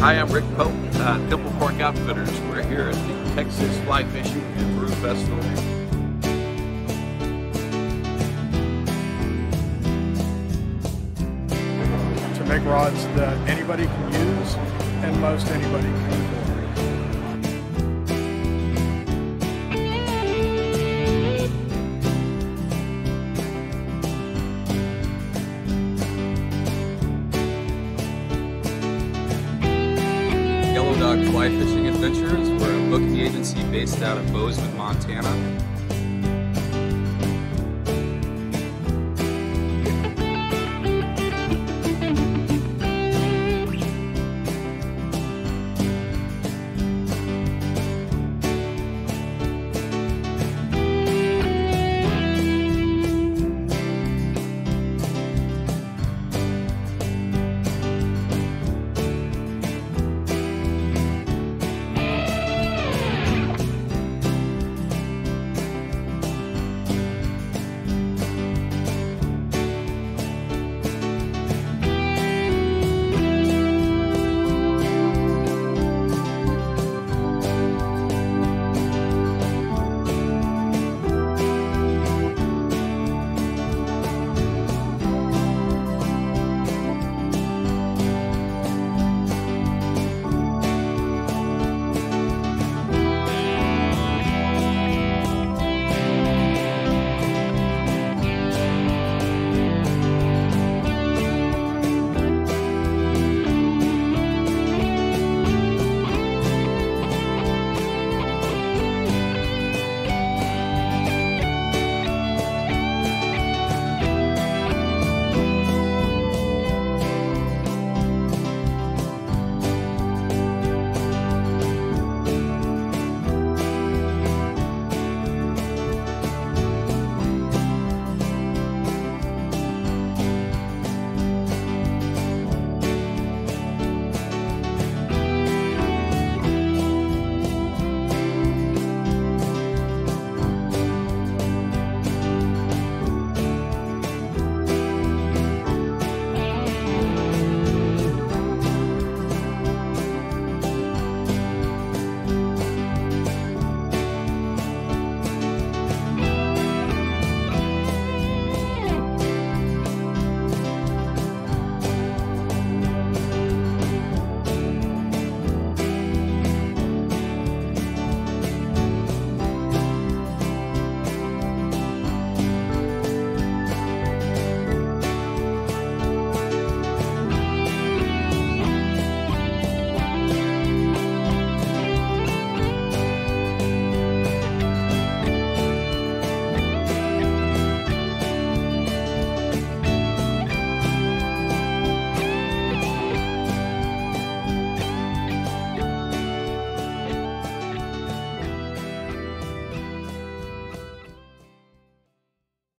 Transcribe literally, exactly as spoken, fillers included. Hi, I'm Rick Pope, uh, Temple Fork Outfitters. We're here at the Texas Fly Fishing and Brew Festival. To make rods that anybody can use and most anybody can afford. Fly Fishing Adventures. We're a booking agency based out of Bozeman, Montana.